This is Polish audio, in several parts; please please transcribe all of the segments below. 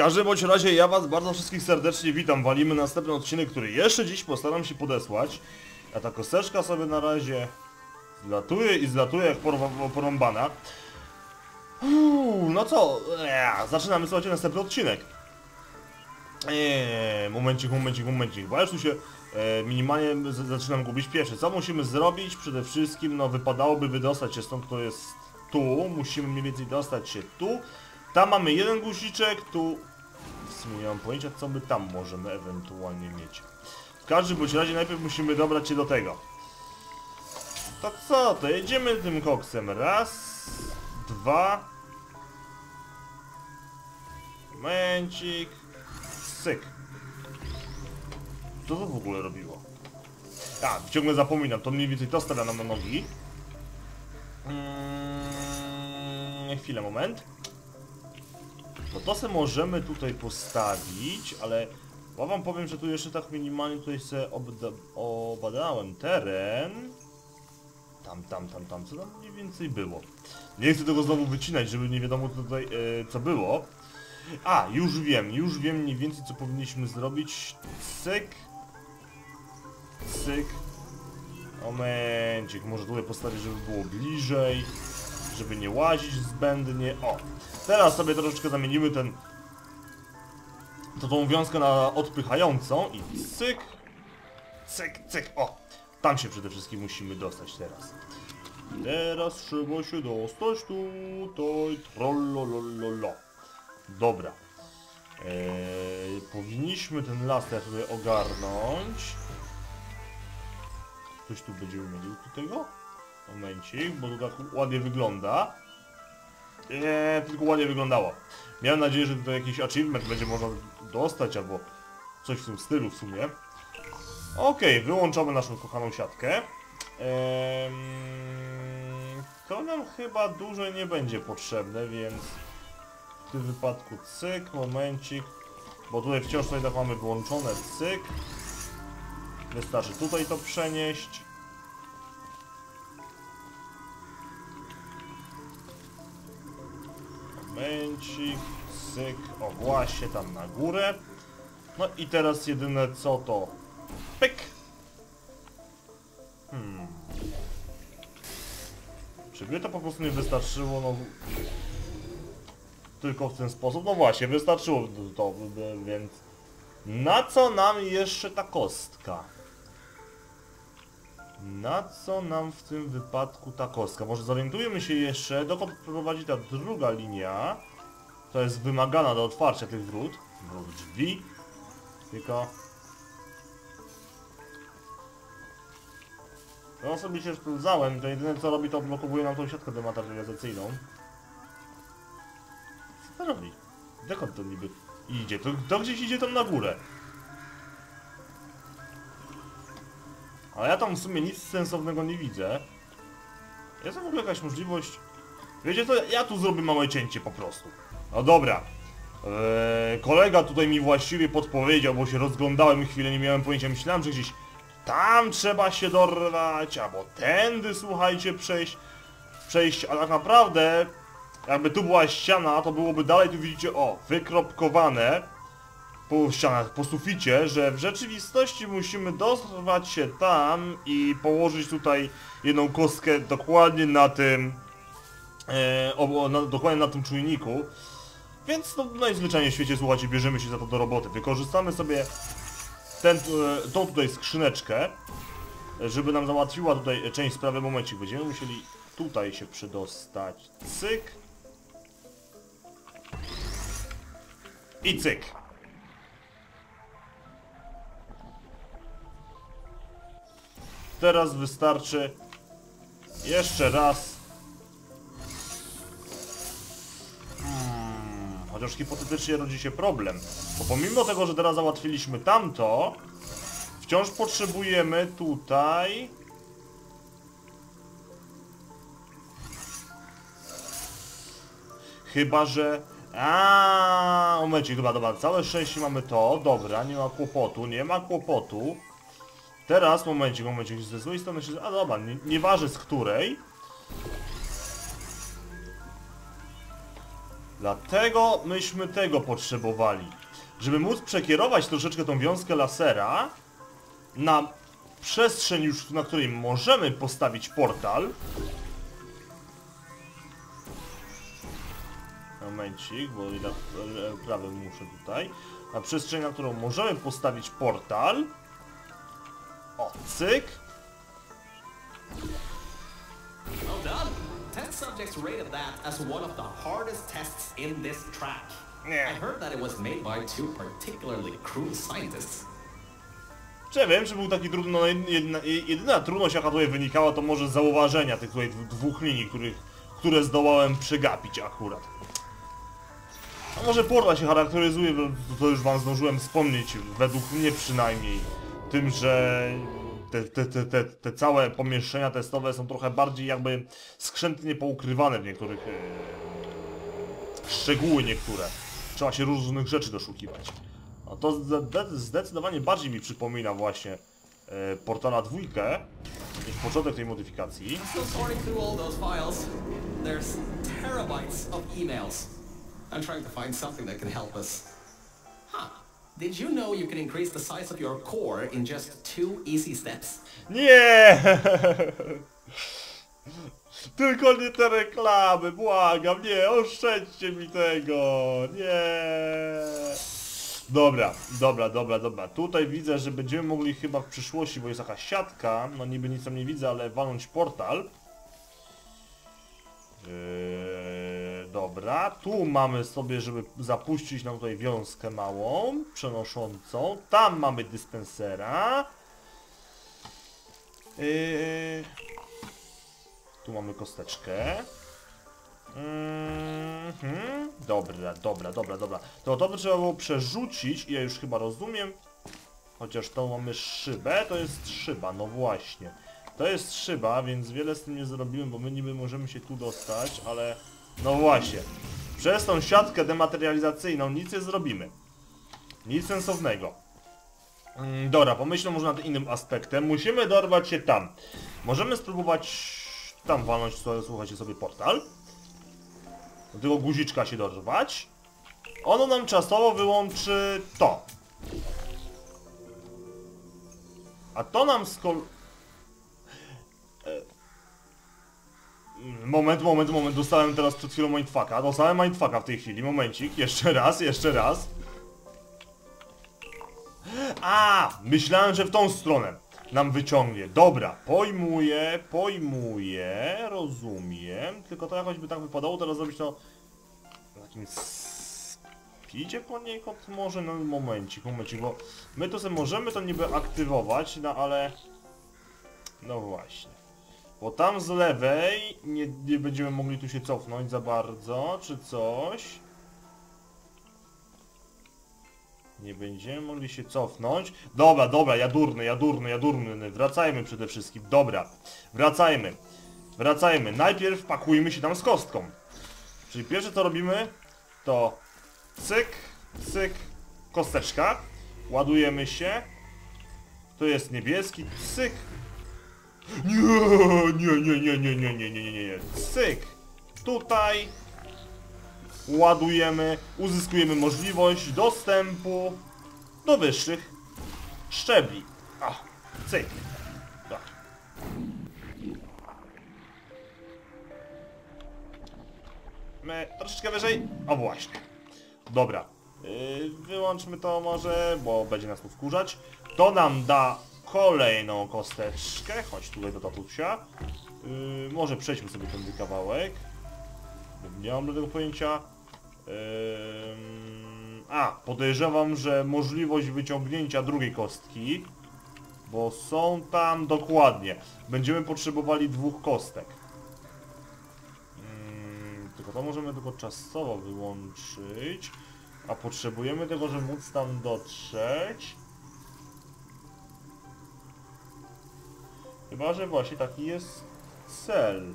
każdym bądź razie ja was bardzo wszystkich serdecznie witam. Walimy następny odcinek, który jeszcze dziś postaram się podesłać. A ta kosteczka sobie na razie zlatuje i zlatuje jak porąbana. No co? Zaczynamy, słuchajcie, następny odcinek. Momencik, bo już tu się minimalnie zaczynam gubić. Pierwsze, co musimy zrobić? Przede wszystkim, no wypadałoby wydostać się stąd, to jest tu. Musimy mniej więcej dostać się tu. Tam mamy jeden guziczek, tu... W sumie nie mam pojęcia, co my tam możemy ewentualnie mieć. W każdym bądź razie najpierw musimy dobrać się do tego. To co? To jedziemy tym koksem. Raz, dwa... Momencik... Syk. Co to w ogóle robiło? Tak, ciągle zapominam, to mniej więcej to stawia nam na nogi. Chwilę, moment. No to se możemy tutaj postawić, ale... Ja wam powiem, że tu jeszcze tak minimalnie tutaj se obadałem teren. Tam, co tam mniej więcej było. Nie chcę tego znowu wycinać, żeby nie wiadomo tutaj co było. A, już wiem mniej więcej co powinniśmy zrobić. Cyk. Cyk. Momencik, może tutaj postawić, żeby było bliżej. Żeby nie łazić zbędnie. O! Teraz sobie troszeczkę zamienimy ten... tą wiązkę na odpychającą i cyk. Cyk, cyk. O! Tam się przede wszystkim musimy dostać teraz. Teraz trzeba się dostać tutaj. Trollolololo. Dobra. Powinniśmy ten las teraz sobie ogarnąć. Ktoś tu będzie umielił tego? Momencik, bo to tak ładnie wygląda. Tylko ładnie wyglądało. Miałem nadzieję, że tutaj jakiś achievement będzie można dostać, albo coś w tym stylu w sumie. Okej, wyłączamy naszą kochaną siatkę. To nam chyba dużo nie będzie potrzebne, więc... W tym wypadku cyk, momencik. Bo tutaj wciąż tutaj tak mamy włączone cyk. Wystarczy tutaj to przenieść. Momencik, cyk, o właśnie tam na górę. No i teraz jedyne co to... Pyk! Czy by to po prostu nie wystarczyło, no... Tylko w ten sposób? No właśnie, wystarczyło to, więc... Na co nam jeszcze ta kostka? Na co nam w tym wypadku ta kostka? Może zorientujemy się jeszcze, dokąd prowadzi ta druga linia. To jest wymagana do otwarcia tych drzwi. Tylko... No sobie się sprawdzałem, to jedyne co robi to odblokowuje nam tą siatkę dematerializacyjną. Co to robi? Dokąd to niby idzie? To gdzieś idzie tam na górę. Ale ja tam w sumie nic sensownego nie widzę. Jest tam w ogóle jakaś możliwość... Wiecie co? Ja tu zrobię małe cięcie po prostu. No dobra. Kolega tutaj mi właściwie podpowiedział, bo się rozglądałem chwilę, nie miałem pojęcia. Myślałem, że gdzieś tam trzeba się dorwać, albo tędy, słuchajcie, przejść. A tak naprawdę, jakby tu była ściana, to byłoby dalej, tu widzicie, o, wykropkowane. Po ścianach, po suficie, że w rzeczywistości musimy dostać się tam i położyć tutaj jedną kostkę dokładnie na tym dokładnie na tym czujniku. Więc no, najzwyczajniej w świecie, słuchajcie, bierzemy się za to do roboty. Wykorzystamy sobie tą tutaj skrzyneczkę, żeby nam załatwiła tutaj część sprawy. Momencik, będziemy musieli tutaj się przydostać. Cyk. I cyk. Teraz wystarczy jeszcze raz. Chociaż hipotetycznie rodzi się problem. Bo pomimo tego, że teraz załatwiliśmy tamto, wciąż potrzebujemy tutaj... Chyba, że... Momencik, dobra, całe szczęście mamy to. Dobra, nie ma kłopotu. Teraz, momencik, ze złej strony się... A dobra, nieważne z której. Dlatego myśmy tego potrzebowali. Żeby móc przekierować troszeczkę tą wiązkę lasera na przestrzeń już, na której możemy postawić portal. Momencik, bo prawym muszę tutaj. Na przestrzeń, na którą możemy postawić portal. O, cyk. Test subjects rated that as one of the hardest tests in this track. I heard that it was made by two particularly cruel scientists. Czy wiem, że był taki trudno, jedyna trudność, jaka tutaj wynikała, to może zauważenia tych tutaj dwóch linii, które zdołałem przegapić akurat. A może portal się charakteryzuje, to już wam zdążyłem wspomnieć, według mnie przynajmniej, tym, że te całe pomieszczenia testowe są trochę bardziej jakby skrzętnie poukrywane w niektórych szczegóły niektóre. Trzeba się różnych rzeczy doszukiwać. A to zdecydowanie bardziej mi przypomina właśnie Portala 2 niż początek tej modyfikacji. I'm trying to find something that can help us. Did you know you can increase the size of your core in just 2 easy steps? Nie! Tylko nie te reklamy, błagam, nie, oszczędźcie mi tego, nie! Dobra. Tutaj widzę, że będziemy mogli chyba w przyszłości, bo jest taka siatka, no niby nic tam nie widzę, ale walnąć portal. Dobra, tu mamy sobie, żeby zapuścić nam tutaj wiązkę małą, przenoszącą. Tam mamy dyspensera. Tu mamy kosteczkę. Dobra. To trzeba było przerzucić i ja już chyba rozumiem. Chociaż to mamy szybę, to jest szyba, no właśnie. To jest szyba, więc wiele z tym nie zrobiłem, bo my niby możemy się tu dostać, ale... No właśnie, przez tą siatkę dematerializacyjną nic nie zrobimy. Nic sensownego. Dobra, pomyślę może nad innym aspektem. Musimy dorwać się tam. Możemy spróbować tam walnąć, słuchajcie, sobie portal. Do tego guziczka się dorwać. Ono nam czasowo wyłączy to. A to nam z kolei... Moment, dostałem teraz przed chwilą mindfucka, w tej chwili, momencik, jeszcze raz. A, myślałem, że w tą stronę nam wyciągnie, dobra, pojmuję, rozumiem, tylko to jakoś by tak wypadało teraz zrobić to... W takim spidzie poniekąd może, no momencik, bo my to sobie możemy to niby aktywować, no ale... No właśnie. Bo tam z lewej nie będziemy mogli tu się cofnąć za bardzo, czy coś. Nie będziemy mogli się cofnąć. Dobra, ja durny. Wracajmy przede wszystkim. Dobra, wracajmy. Najpierw pakujmy się tam z kostką. Czyli pierwsze co robimy, to cyk, kosteczka. Ładujemy się. To jest niebieski, cyk. Nie. Cyk. Tutaj ładujemy, uzyskujemy możliwość dostępu do wyższych szczebli. A, cyk. Tak. My troszeczkę wyżej. O właśnie. Dobra. Wyłączmy to może, bo będzie nas tu wkurzać. To nam da kolejną kosteczkę, chodź tutaj do tatusia. Może przejdźmy sobie ten kawałek. Nie mam do tego pojęcia. A, podejrzewam, że możliwość wyciągnięcia drugiej kostki, bo są tam dokładnie. Będziemy potrzebowali 2 kostek. Tylko to możemy tylko czasowo wyłączyć. A potrzebujemy tego, żeby móc tam dotrzeć. Chyba, że właśnie taki jest cel.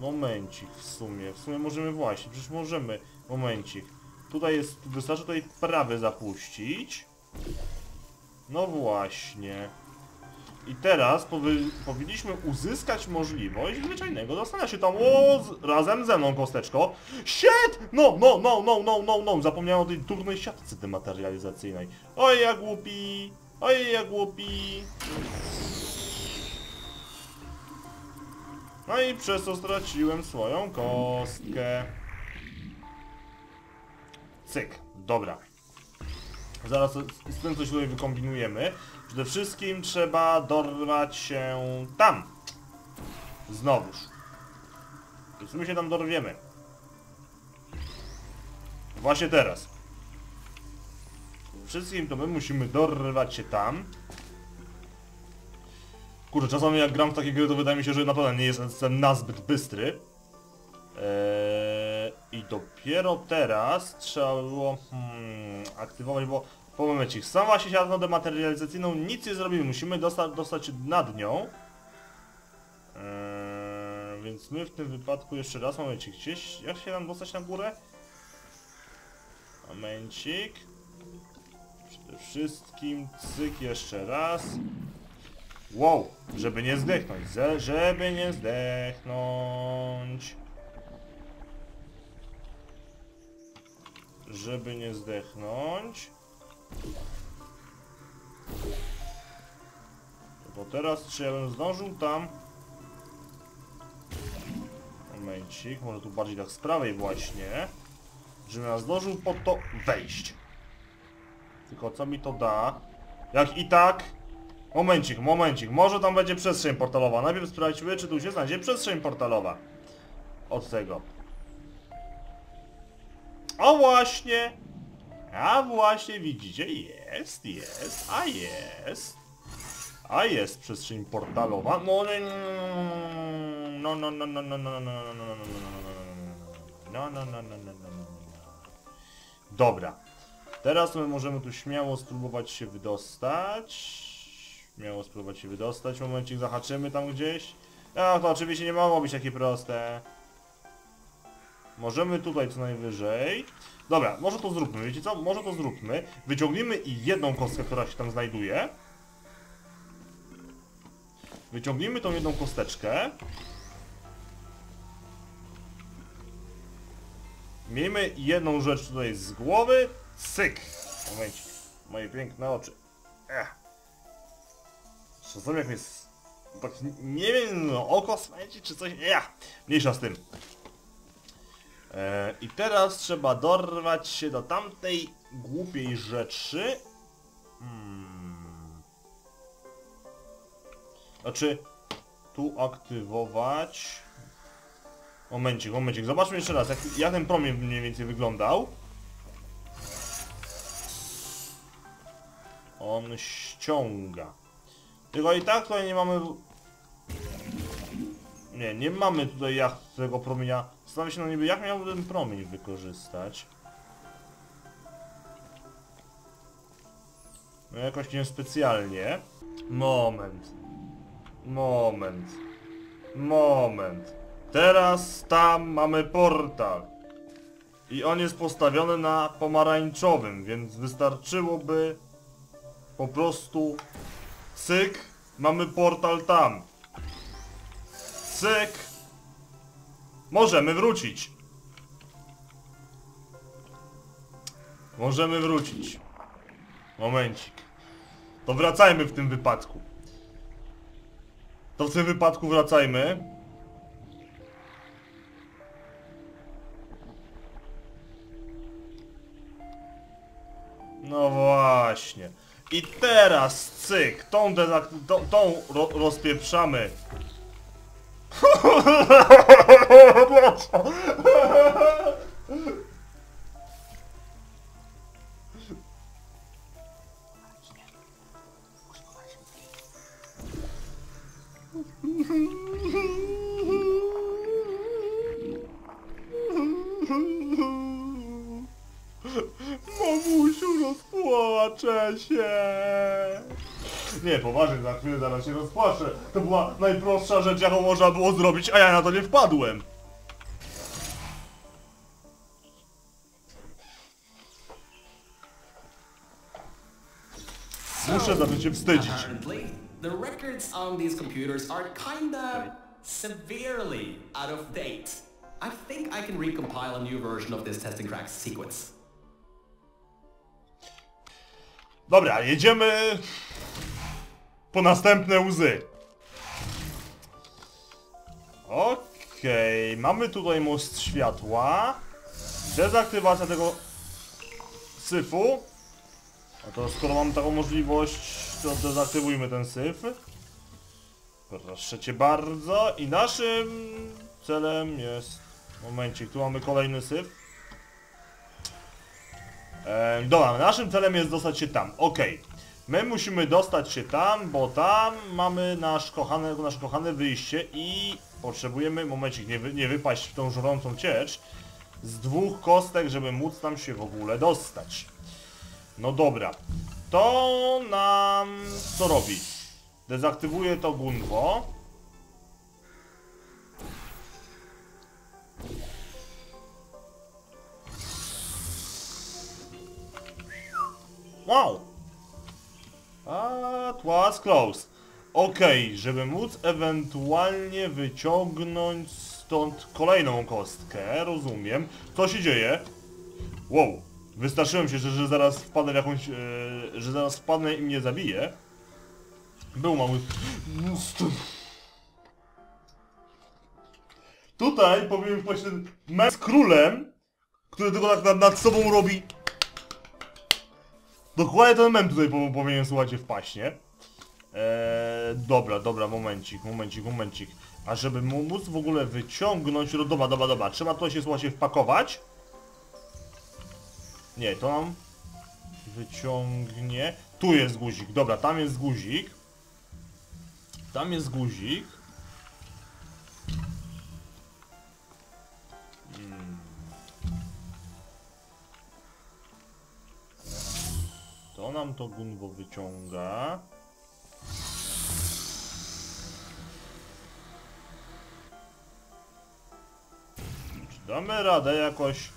Momencik w sumie możemy właśnie, przecież możemy. Momencik. Tutaj jest, wystarczy tutaj prawy zapuścić. No właśnie. I teraz powinniśmy uzyskać możliwość zwyczajnego dostania się tam. O, razem ze mną, kosteczko. Shit! No. Zapomniałem o tej durnej siatce dematerializacyjnej. Oj, ja głupi. Oj, ja głupi. No i przez to straciłem swoją kostkę. Cyk. Dobra. Zaraz z tym coś tutaj wykombinujemy. Przede wszystkim trzeba dorwać się tam. Znowuż. Więc my się tam dorwiemy. Właśnie teraz. Przede wszystkim to my musimy dorwać się tam. Kurczę, czasami jak gram w takie gry, to wydaje mi się, że naprawdę nie jestem nazbyt bystry. I dopiero teraz trzeba było aktywować, bo po momencie sama się siatką dematerializacyjną nic nie zrobimy. Musimy dostać się nad nią. Więc my w tym wypadku jeszcze raz, momencik, gdzieś, jak się nam dostać na górę? Momencik. Przede wszystkim cyk jeszcze raz. Wow, żeby nie zdechnąć, żeby nie zdechnąć. Żeby nie zdechnąć. Bo teraz czy ja bym zdążył tam? Momencik, może tu bardziej tak z prawej właśnie. Żebym ja zdążył po to wejść. Tylko co mi to da? Jak i tak... Momencik, może tam będzie przestrzeń portalowa. Najpierw sprawdźmy, czy tu się znajdzie przestrzeń portalowa. Od tego. O właśnie! A właśnie widzicie, jest przestrzeń portalowa. Dobra. Teraz my możemy tu śmiało spróbować się wydostać. Momencik, zahaczymy tam gdzieś. No to oczywiście nie mogło być takie proste. Możemy tutaj co najwyżej. Dobra, może to zróbmy, wiecie co? Wyciągnijmy i jedną kostkę, która się tam znajduje. Wyciągnijmy tą jedną kosteczkę. Miejmy jedną rzecz tutaj z głowy. Cyk! Momencik. Moje piękne oczy. Czasami jak jest... Tak, nie wiem, no, oko smęci czy coś... Mniejsza z tym. I teraz trzeba dorwać się do tamtej głupiej rzeczy. Znaczy... Tu aktywować... Momencik. Zobaczmy jeszcze raz, jak ten promień mniej więcej wyglądał. On ściąga. Tylko i tak tutaj nie mamy... Nie mamy tutaj jak tego promienia... Zastanawiam się, no niby jak miałbym ten promień wykorzystać. No jakoś niespecjalnie. Moment. Teraz tam mamy portal. I on jest postawiony na pomarańczowym, więc wystarczyłoby... Po prostu... Cyk, mamy portal tam. Cyk. Możemy wrócić. Momencik. To wracajmy w tym wypadku. No właśnie. I teraz, cyk, tą rozpieprzamy. Rozpłaczę się. Nie, poważnie, za chwilę zaraz się rozpłaczę. To była najprostsza rzecz, jaką można było zrobić, a ja na to nie wpadłem. Muszę zacząć się wstydzić. the records on these computers are kinda severely out of date. I think I can recompile a new version of this testing track sequence. Dobra, jedziemy po następne łzy. Okej, mamy tutaj most światła. Dezaktywacja tego syfu. A to skoro mam taką możliwość, to dezaktywujmy ten syf. Proszę cię bardzo. I naszym celem jest... Momencik, tu mamy kolejny syf. Dobra, naszym celem jest dostać się tam. Okej. My musimy dostać się tam, bo tam mamy nasze kochane wyjście i potrzebujemy, momencik, nie wypaść w tą żrącą ciecz z dwóch kostek, żeby móc tam się w ogóle dostać. No dobra. To nam co robi? Dezaktywuję to gunwo. Wow! That was close. Okej, żeby móc ewentualnie wyciągnąć stąd kolejną kostkę, rozumiem. Co się dzieje? Wow! Wystraszyłem się, że zaraz wpadnę jakąś... że zaraz wpadnę i mnie zabije. Był mały... Tutaj powinien wpaść ten mecz z królem, który tylko tak nad sobą robi... Dokładnie ten mem tutaj powinien, słuchajcie, wpaść, nie? Dobra, momencik. A żeby móc w ogóle wyciągnąć... No dobra. Trzeba to się, słuchajcie, wpakować. Nie, to nam wyciągnie... Tu jest guzik, dobra, tam jest guzik. To nam to gunwo wyciąga. Czy damy radę jakoś?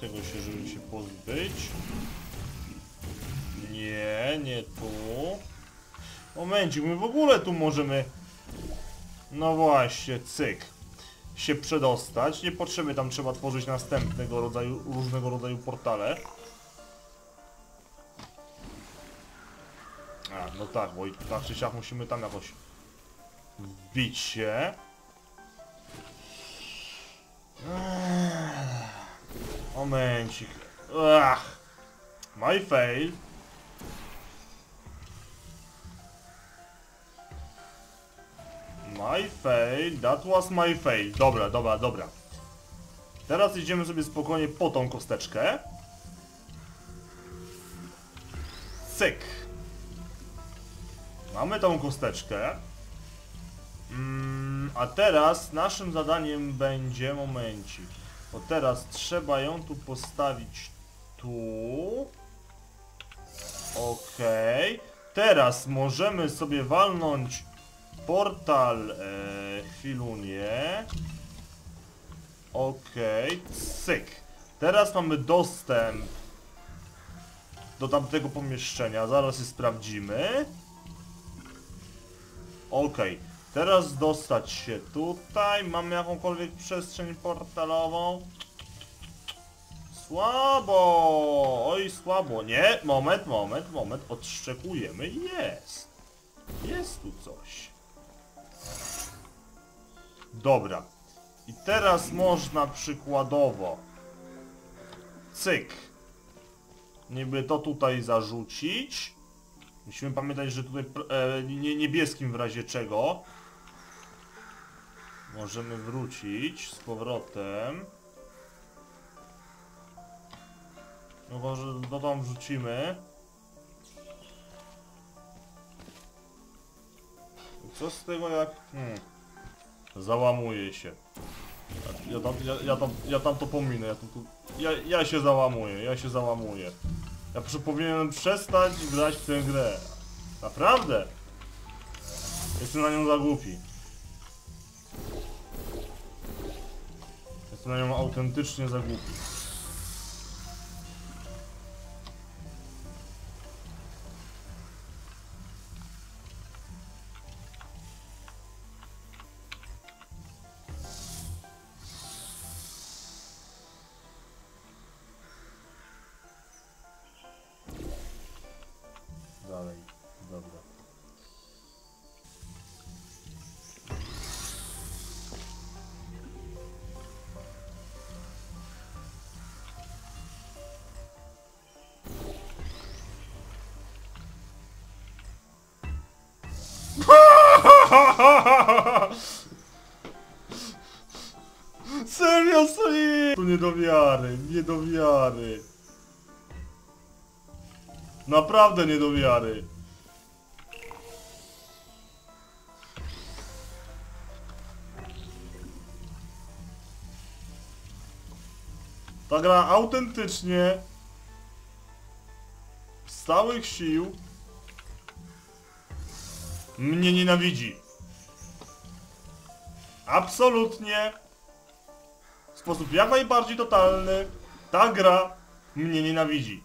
Tego się, żeby się pozbyć. Nie tu. Momencik, my w ogóle tu możemy... No właśnie, cyk. Się przedostać. Nie potrzeby tam trzeba tworzyć następnego rodzaju, różnego rodzaju portale. A, no tak, bo i tak czy siak musimy tam jakoś wbić się. Momencik. Ach, my fail. That was my fail. Dobra. Teraz idziemy sobie spokojnie po tą kosteczkę. Cyk. Mamy tą kosteczkę. A teraz naszym zadaniem będzie... Momencik. Bo teraz trzeba ją tu postawić tu. Okej. Teraz możemy sobie walnąć portal chwilunie. Cyk. Teraz mamy dostęp do tamtego pomieszczenia. Zaraz je sprawdzimy. Teraz dostać się tutaj. Mamy jakąkolwiek przestrzeń portalową? Słabo! Oj, słabo. Nie, moment. Odszczekujemy. Jest. Jest tu coś. Dobra. I teraz można przykładowo... Cyk. Niby to tutaj zarzucić. Musimy pamiętać, że tutaj niebieskim w razie czego. Możemy wrócić z powrotem. No może to tam wrzucimy. Co z tego jak... Załamuję się. Ja tam to pominę. Ja się załamuję. Ja powinienem przestać grać w tę grę. Naprawdę? Jestem na nią za głupi. Jestem na nią autentycznie za głupi. Serio, to nie do wiary, nie do wiary. Naprawdę nie do wiary. Ta gra autentycznie z stałych sił mnie nienawidzi. Absolutnie. W sposób jak najbardziej totalny ta gra mnie nienawidzi.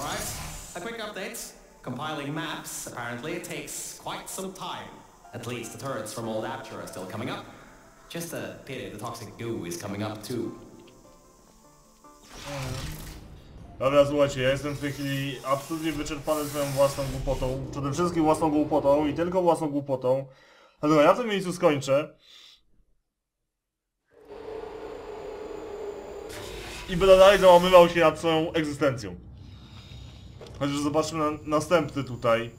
Alright, a quick update. Compiling maps apparently takes quite some time. At least the turrets from old Aperture are still coming up. Just a pity the toxic goo is coming up too. Dobra, słuchajcie, ja jestem w tej chwili absolutnie wyczerpany swoją własną głupotą. Przede wszystkim własną głupotą i tylko własną głupotą. Dobra, ja w tym miejscu skończę. I będę dalej załamywał się nad swoją egzystencją. Chociaż zobaczmy na następny tutaj.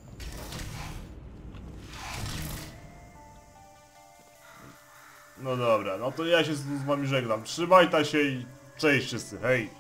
No dobra, no to ja się z wami żegnam. Trzymajcie się i cześć wszyscy, hej!